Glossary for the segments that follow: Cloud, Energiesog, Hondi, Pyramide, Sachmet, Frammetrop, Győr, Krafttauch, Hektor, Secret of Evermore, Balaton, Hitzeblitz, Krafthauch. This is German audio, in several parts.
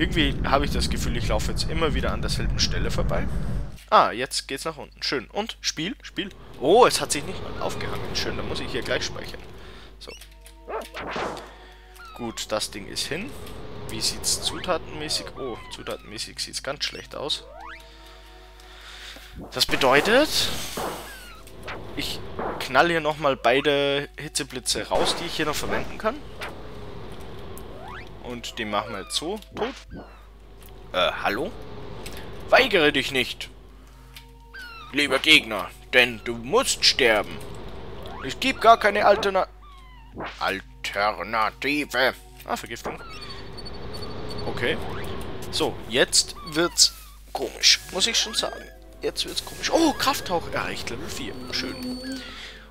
Irgendwie habe ich das Gefühl, ich laufe jetzt immer wieder an derselben Stelle vorbei. Ah, jetzt geht's nach unten. Schön. Und? Spiel? Spiel? Oh, es hat sich nicht mal aufgehangen. Schön, dann muss ich hier gleich speichern. So. Gut, das Ding ist hin. Wie sieht's zutatenmäßig? Oh, zutatenmäßig sieht's ganz schlecht aus. Das bedeutet, ich knall hier nochmal beide Hitzeblitze raus, die ich hier noch verwenden kann. Und den machen wir jetzt so. Tot. Hallo? Weigere dich nicht, lieber Gegner, denn du musst sterben. Es gibt gar keine Alternative. Ah, Vergiftung. Okay. So, jetzt wird's komisch, muss ich schon sagen. Jetzt wird's komisch. Oh, Krafttauch erreicht Level 4. Schön.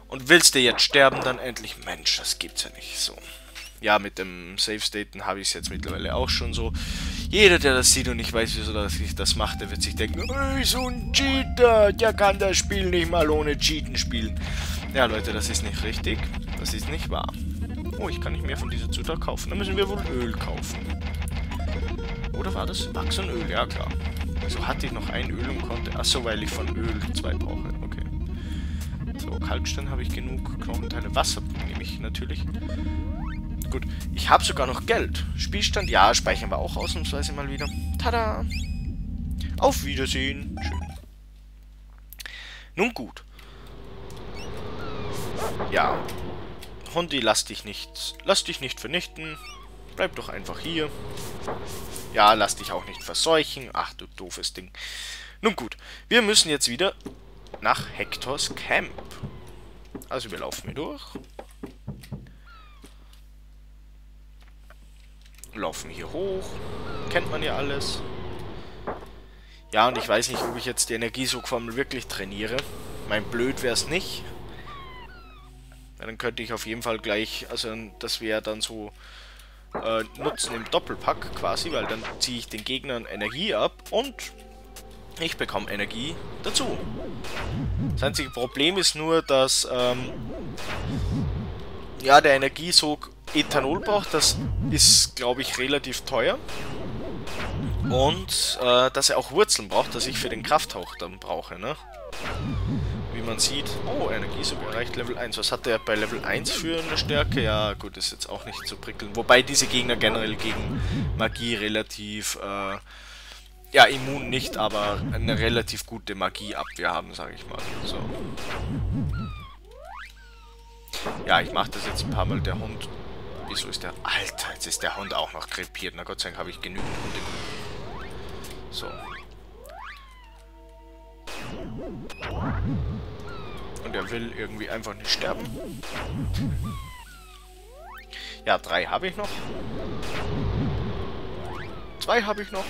Und willst du jetzt sterben, dann endlich? Mensch, das gibt's ja nicht so. Ja, mit dem Save-Staten habe ich es jetzt mittlerweile auch schon so. Jeder, der das sieht und nicht weiß, wieso ich das mache, der wird sich denken, oh, so ein Cheater, der kann das Spiel nicht mal ohne Cheaten spielen. Ja, Leute, das ist nicht richtig. Das ist nicht wahr. Oh, ich kann nicht mehr von dieser Zutat kaufen. Dann müssen wir wohl Öl kaufen. Oder war das Wachs und Öl? Ja, klar. Also hatte ich noch ein Öl und konnte... Achso, weil ich von Öl 2 brauche. Okay. So, Kalkstein habe ich genug. Knochenteile, Wasser nehme ich natürlich. Gut, ich habe sogar noch Geld. Spielstand, ja, speichern wir auch ausnahmsweise mal wieder. Tada! Auf Wiedersehen. Schön. Nun gut. Ja. Hondi, lass dich nicht vernichten. Bleib doch einfach hier. Ja, lass dich auch nicht verseuchen. Ach, du doofes Ding. Nun gut, wir müssen jetzt wieder nach Hektors Camp. Also wir laufen hier durch. Laufen hier hoch. Kennt man ja alles. Ja, und ich weiß nicht, ob ich jetzt die Energiesogformel wirklich trainiere. Mein blöd wäre es nicht. Ja, dann könnte ich auf jeden Fall gleich, also das wäre dann so nutzen im Doppelpack quasi, weil dann ziehe ich den Gegnern Energie ab und ich bekomme Energie dazu. Das einzige Problem ist nur, dass ja, der Energiesog Ethanol braucht, das ist, glaube ich, relativ teuer. Und dass er auch Wurzeln braucht, dass ich für den Krafthauch dann brauche, ne? Wie man sieht. Oh, Energiesog erreicht Level 1. Was hat der bei Level 1 für eine Stärke? Ja, gut, ist jetzt auch nicht zu prickeln. Wobei diese Gegner generell gegen Magie relativ, ja, immun nicht, aber eine relativ gute Magieabwehr haben, sage ich mal. So. Ja, ich mache das jetzt ein paar Mal, der Hund. Wieso ist der... Alter, jetzt ist der Hund auch noch krepiert. Na Gott sei Dank habe ich genügend Hunde. So. Und er will irgendwie einfach nicht sterben. Ja, 3 habe ich noch. 2 habe ich noch.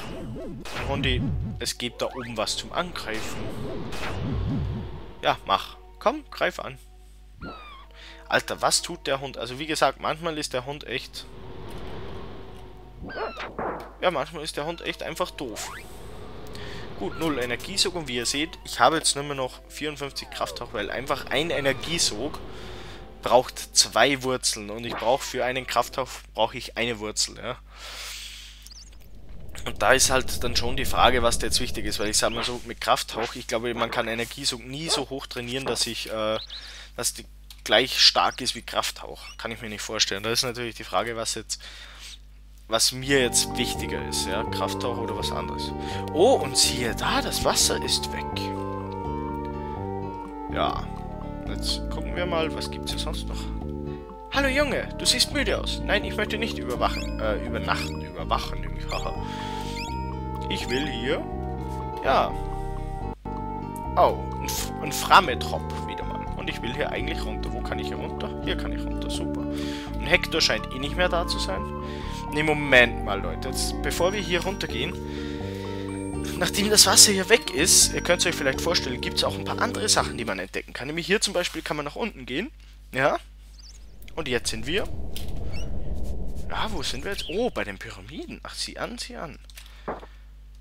Hundi, es gibt da oben was zum Angreifen. Ja, mach. Komm, greif an. Alter, was tut der Hund? Also wie gesagt, manchmal ist der Hund echt... Ja, manchmal ist der Hund echt einfach doof. Gut, 0 Energiesog und wie ihr seht, ich habe jetzt nur mehr noch 54 Krafttauch, weil einfach ein Energiesog braucht 2 Wurzeln und ich brauche für einen Krafttauch brauche ich eine Wurzel, ja. Und da ist halt dann schon die Frage, was da jetzt wichtig ist, weil ich sage mal so, mit Krafttauch, ich glaube, man kann Energiesog nie so hoch trainieren, dass ich, dass die gleich stark ist wie Krafthauch. Kann ich mir nicht vorstellen. Da ist natürlich die Frage, was jetzt, was mir jetzt wichtiger ist, ja, Krafthauch oder was anderes. Oh, und siehe da, das Wasser ist weg. Ja, jetzt gucken wir mal, was gibt's hier sonst noch. Hallo Junge, du siehst müde aus. Nein, ich möchte nicht überwachen, nämlich, haha. Ich will hier, ja, oh, ein Frammetrop wieder mal. Und ich will hier eigentlich runter. Wo kann ich hier runter? Hier kann ich runter. Super. Und Hektor scheint eh nicht mehr da zu sein. Ne, Moment mal, Leute. Jetzt, bevor wir hier runter gehen, nachdem das Wasser hier weg ist, ihr könnt es euch vielleicht vorstellen, gibt es auch ein paar andere Sachen, die man entdecken kann. Nämlich hier zum Beispiel kann man nach unten gehen. Ja. Und jetzt sind wir... Ja, wo sind wir jetzt? Oh, bei den Pyramiden. Ach, sieh an, sieh an.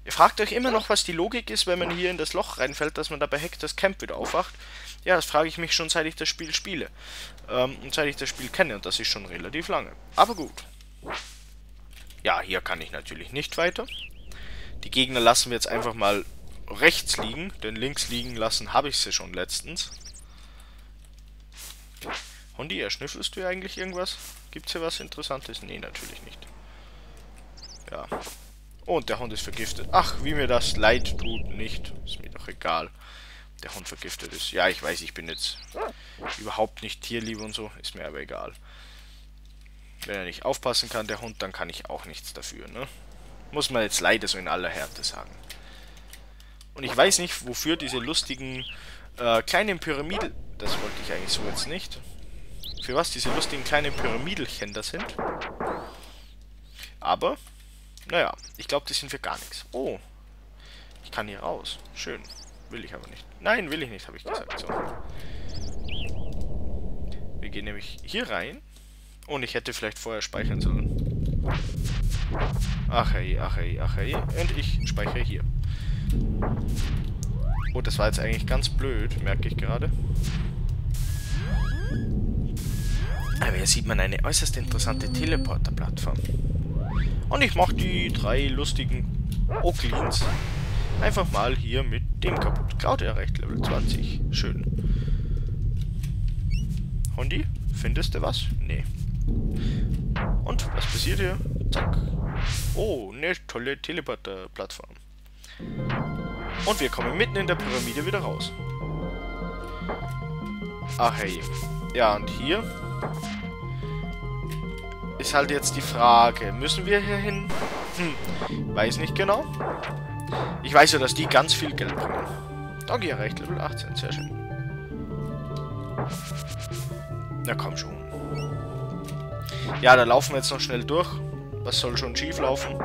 Ihr fragt euch immer noch, was die Logik ist, wenn man hier in das Loch reinfällt, dass man da bei Hektors Camp wieder aufwacht. Ja, das frage ich mich schon, seit ich das Spiel spiele. Und seit ich das Spiel kenne. Und das ist schon relativ lange. Aber gut. Ja, hier kann ich natürlich nicht weiter. Die Gegner lassen wir jetzt einfach mal rechts liegen, denn links liegen lassen habe ich sie schon letztens. Hondi, erschnüffelst du eigentlich irgendwas? Gibt's hier was Interessantes? Nee, natürlich nicht. Ja. Und der Hund ist vergiftet. Ach, wie mir das leid tut, nicht. Ist mir doch egal. Der Hund vergiftet ist. Ja, ich weiß, ich bin jetzt überhaupt nicht tierlieb und so. Ist mir aber egal. Wenn er nicht aufpassen kann, der Hund, dann kann ich auch nichts dafür, ne? Muss man jetzt leider so in aller Härte sagen. Und ich weiß nicht, wofür diese lustigen kleinen Pyramiden... Das wollte ich eigentlich so jetzt nicht. Für was diese lustigen kleinen Pyramidelchen da sind. Aber, naja, ich glaube, die sind für gar nichts. Oh, ich kann hier raus. Schön. Will ich aber nicht. Nein, will ich nicht, habe ich gesagt. So. Wir gehen nämlich hier rein. Und ich hätte vielleicht vorher speichern sollen. Ach hey, ach hey, ach hey. Und ich speichere hier. Oh, das war jetzt eigentlich ganz blöd, merke ich gerade. Aber hier sieht man eine äußerst interessante Teleporter-Plattform. Und ich mache die drei lustigen Oaklins einfach mal hier mit dem kaputt. Cloud erreicht Level 20. Schön. Hondi, findest du was? Nee. Und, was passiert hier? Zack. Oh, eine tolle Teleporter-Plattform. Und wir kommen mitten in der Pyramide wieder raus. Ach hey. Ja, und hier ist halt jetzt die Frage, müssen wir hier hin? Hm, weiß nicht genau. Ich weiß ja, dass die ganz viel Geld bringen. Doggy erreicht Level 18, sehr schön. Na komm schon. Ja, da laufen wir jetzt noch schnell durch. Was soll schon schief laufen?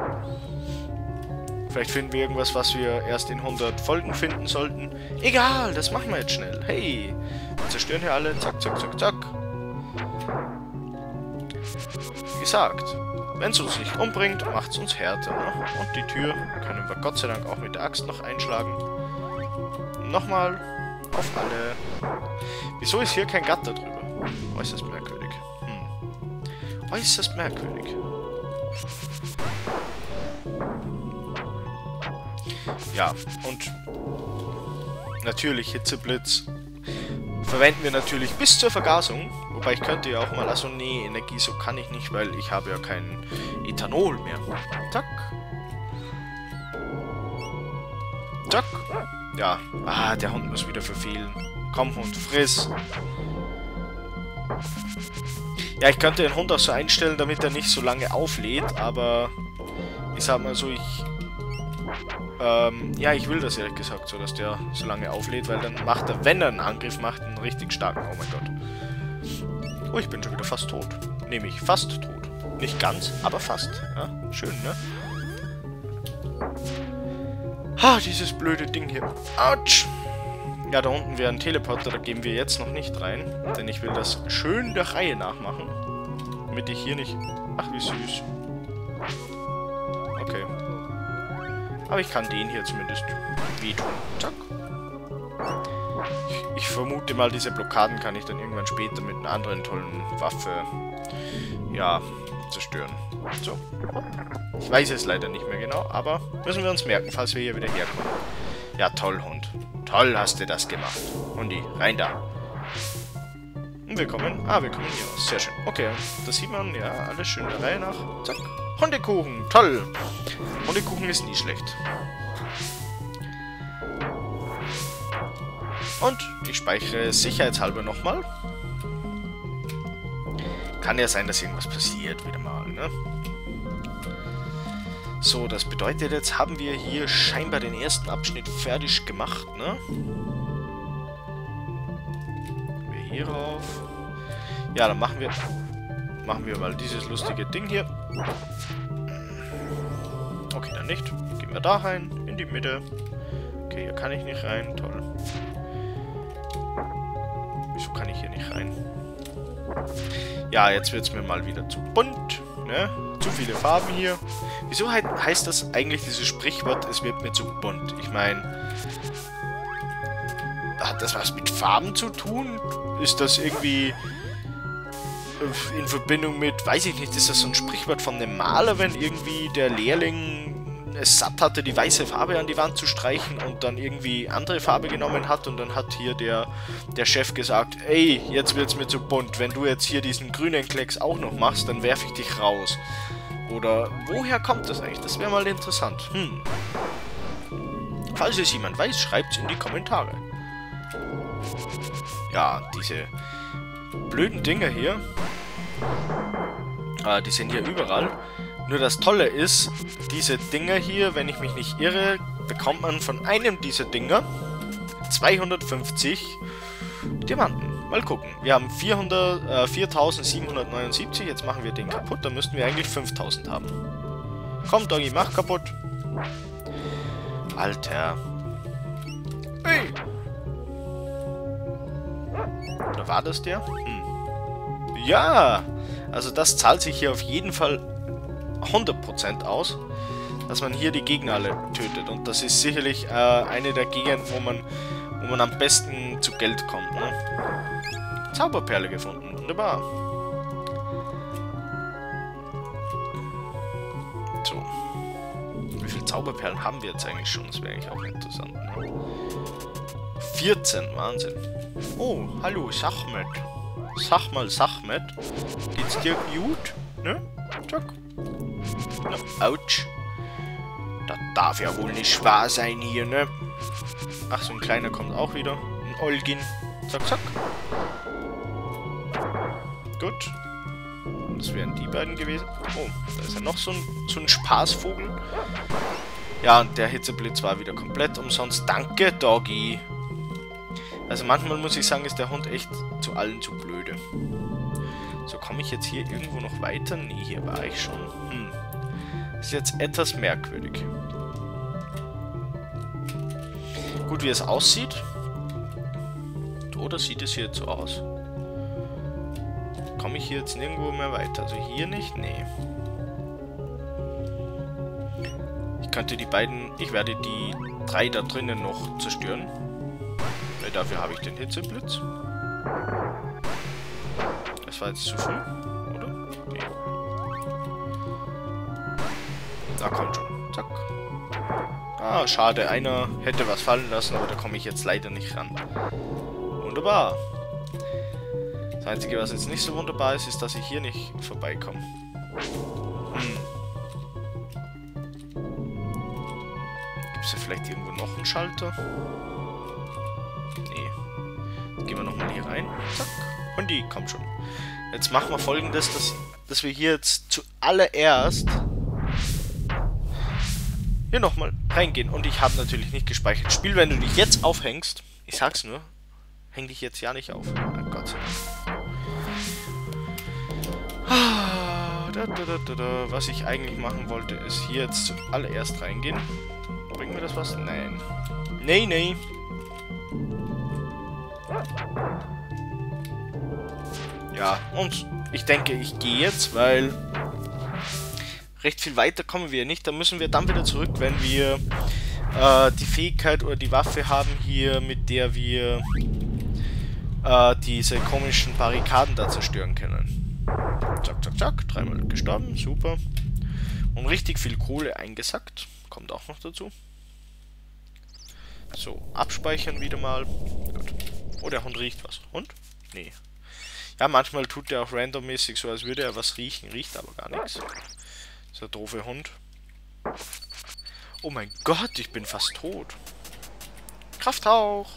Vielleicht finden wir irgendwas, was wir erst in 100 Folgen finden sollten. Egal, das machen wir jetzt schnell. Hey, wir zerstören hier alle. Zack, zack, zack, zack. Wie gesagt, wenn es uns nicht umbringt, macht es uns härter. Ne? Und die Tür können wir Gott sei Dank auch mit der Axt noch einschlagen. Nochmal auf alle. Wieso ist hier kein Gatter drüber? Äußerst merkwürdig. Hm. Äußerst merkwürdig. Ja, und natürlich Hitzeblitz verwenden wir natürlich bis zur Vergasung. Wobei ich könnte ja auch mal... Also nee, Energie, so kann ich nicht, weil ich habe ja kein Ethanol mehr. Zack. Zack. Ja. Ah, der Hund muss wieder verfehlen. Komm, Hund, friss. Ja, ich könnte den Hund auch so einstellen, damit er nicht so lange auflädt, aber ich sag mal so, ich... ja, ich will das ehrlich gesagt so, dass der so lange auflädt, weil dann macht er, wenn er einen Angriff macht, einen richtig starken... Oh mein Gott. Oh, ich bin schon wieder fast tot. Nämlich fast tot. Nicht ganz, aber fast. Ja, schön, ne? Ha, dieses blöde Ding hier. Autsch! Ja, da unten wäre ein Teleporter, da gehen wir jetzt noch nicht rein, denn ich will das schön der Reihe nachmachen, damit ich hier nicht... Ach, wie süß. Okay. Aber ich kann den hier zumindest wehtun. Zack. Ich vermute mal, diese Blockaden kann ich dann irgendwann später mit einer anderen tollen Waffe, ja, zerstören. So. Ich weiß es leider nicht mehr genau, aber müssen wir uns merken, falls wir hier wieder herkommen. Ja, toll, Hund. Toll hast du das gemacht. Hundi, rein da. Und wir kommen... Ah, wir kommen hier raus. Sehr schön. Okay, das sieht man. Ja, alles schön der Reihe nach. Zack. Hundekuchen, toll! Hundekuchen ist nie schlecht. Und ich speichere sicherheitshalber nochmal. Kann ja sein, dass irgendwas passiert, wieder mal, ne? So, das bedeutet, jetzt haben wir hier scheinbar den ersten Abschnitt fertig gemacht, ne? Wir hier rauf. Ja, dann machen wir... Machen wir mal dieses lustige Ding hier. Okay, dann nicht. Gehen wir da rein, in die Mitte. Okay, hier kann ich nicht rein. Toll. Wieso kann ich hier nicht rein? Ja, jetzt wird es mir mal wieder zu bunt. Ne? Zu viele Farben hier. Wieso heißt das eigentlich dieses Sprichwort, es wird mir zu bunt? Ich meine, hat das was mit Farben zu tun? Ist das irgendwie... in Verbindung mit, weiß ich nicht, ist das so ein Sprichwort von einem Maler, wenn irgendwie der Lehrling es satt hatte, die weiße Farbe an die Wand zu streichen und dann irgendwie andere Farbe genommen hat und dann hat hier der Chef gesagt, ey, jetzt wird's mir zu bunt, wenn du jetzt hier diesen grünen Klecks auch noch machst, dann werfe ich dich raus. Oder woher kommt das eigentlich? Das wäre mal interessant. Falls es jemand weiß, schreibt's in die Kommentare. Ja, diese blöden Dinger hier, die sind hier überall. Nur das Tolle ist, diese Dinger hier, wenn ich mich nicht irre, bekommt man von einem dieser Dinger 250 Diamanten. Mal gucken. Wir haben 4.779, jetzt machen wir den kaputt, da müssten wir eigentlich 5.000 haben. Komm, Doggy, mach kaputt. Alter. Hey. Oder war das der? Ja! Also das zahlt sich hier auf jeden Fall 100% aus, dass man hier die Gegner alle tötet. Und das ist sicherlich eine der Gegenden, wo man am besten zu Geld kommt. Ne? Zauberperle gefunden. Wunderbar. So. Wie viele Zauberperlen haben wir jetzt eigentlich schon? Das wäre eigentlich auch interessant. Ne? 14. Wahnsinn. Oh, hallo, Sachmet. Sag mal, Sachmet. Geht's dir gut? Ne? Zack. Na, ouch. Das darf ja wohl nicht wahr sein hier, ne? Ach, so ein kleiner kommt auch wieder. Ein Olgin. Zack, zack. Gut. Das wären die beiden gewesen. Oh, da ist ja noch so ein Spaßvogel. Ja, und der Hitzeblitz war wieder komplett umsonst. Danke, Doggy. Also manchmal muss ich sagen, ist der Hund echt zu allen zu blöde. So, komme ich jetzt hier irgendwo noch weiter? Nee, hier war ich schon. Ist jetzt etwas merkwürdig. Gut, wie es aussieht. Oder sieht es hier jetzt so aus? Komme ich hier jetzt nirgendwo mehr weiter? Also hier nicht? Nee. Ich könnte die beiden... Ich werde die drei da drinnen noch zerstören. Weil dafür habe ich den Hitzeblitz. Das war jetzt zu früh, oder? Nee. Da kommt schon. Zack. Ah, schade. Einer hätte was fallen lassen, aber da komme ich jetzt leider nicht ran. Wunderbar. Das Einzige, was jetzt nicht so wunderbar ist, ist, dass ich hier nicht vorbeikomme. Gibt es hier vielleicht irgendwo noch einen Schalter? Nee. Gehen wir nochmal hier rein. Zack. Und die kommt schon. Jetzt machen wir Folgendes, dass wir hier jetzt zuallererst hier nochmal reingehen. Und ich habe natürlich nicht gespeichert. Spiel, wenn du dich jetzt aufhängst, ich sag's nur, häng dich jetzt ja nicht auf. Oh Gott sei Dank. Was ich eigentlich machen wollte, ist hier jetzt zuallererst reingehen. Bringt mir das was? Nein. Nee, nee. Ja, und ich denke, ich gehe jetzt, weil recht viel weiter kommen wir nicht. Da müssen wir dann wieder zurück, wenn wir die Fähigkeit oder die Waffe haben hier, mit der wir diese komischen Barrikaden da zerstören können. Zack, zack, zack. Dreimal gestorben. Super. Und richtig viel Kohle eingesackt. Kommt auch noch dazu. So, abspeichern wieder mal. Gut. Oh, der Hund riecht was. Hund? Nee. Ja, manchmal tut er auch randommäßig so, als würde er was riechen. Riecht aber gar nichts. Das ist der doofe Hund. Oh mein Gott, ich bin fast tot. Krafthauch!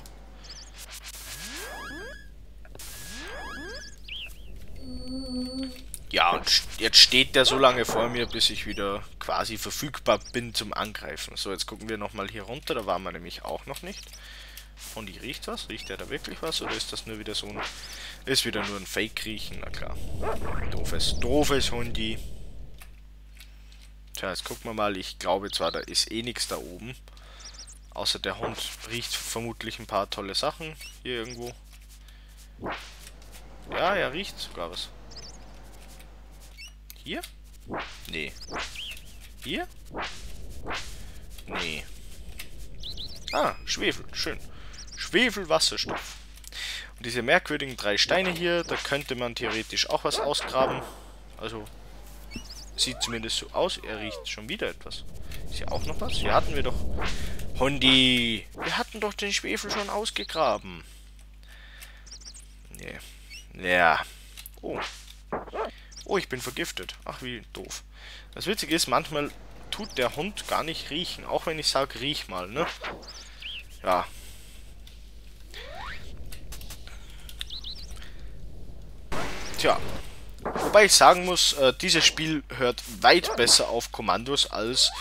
Ja, und jetzt steht der so lange vor mir, bis ich wieder quasi verfügbar bin zum Angreifen. So, jetzt gucken wir nochmal hier runter. Da waren wir nämlich auch noch nicht. Und die riecht was? Riecht der da wirklich was? Oder ist das nur wieder so ein... Ist wieder nur ein Fake-Riechen? Na klar. Doofes Hundi. Tja, jetzt gucken wir mal. Ich glaube zwar, da ist eh nichts da oben. Außer der Hund riecht vermutlich ein paar tolle Sachen. Hier irgendwo. Ja, er riecht sogar was. Hier? Nee. Hier? Nee. Ah, Schwefel. Schön. Schwefelwasserstoff. Und diese merkwürdigen 3 Steine hier, da könnte man theoretisch auch was ausgraben. Also, sieht zumindest so aus. Er riecht schon wieder etwas. Ist hier auch noch was? Hier hatten wir doch... Hondi! Wir hatten doch den Schwefel schon ausgegraben. Nee. Ja. Oh. Oh, ich bin vergiftet. Ach, wie doof. Das Witzige ist, manchmal tut der Hund gar nicht riechen. Auch wenn ich sage, riech mal, ne? Ja. Tja. Wobei ich sagen muss, dieses Spiel hört weit besser auf Kommandos als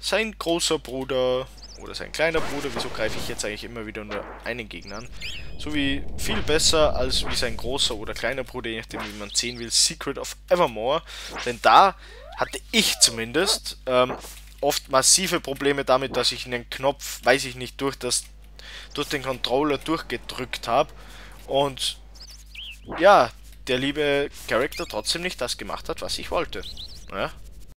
sein großer Bruder oder sein kleiner Bruder. Wieso greife ich jetzt eigentlich immer wieder nur einen Gegner an? So wie viel besser als wie sein großer oder kleiner Bruder, je nachdem wie man sehen will, Secret of Evermore. Denn da hatte ich zumindest oft massive Probleme damit, dass ich einen Knopf, weiß ich nicht, durch den Controller durchgedrückt habe. Und ja, der liebe Charakter trotzdem nicht das gemacht hat, was ich wollte. Ja.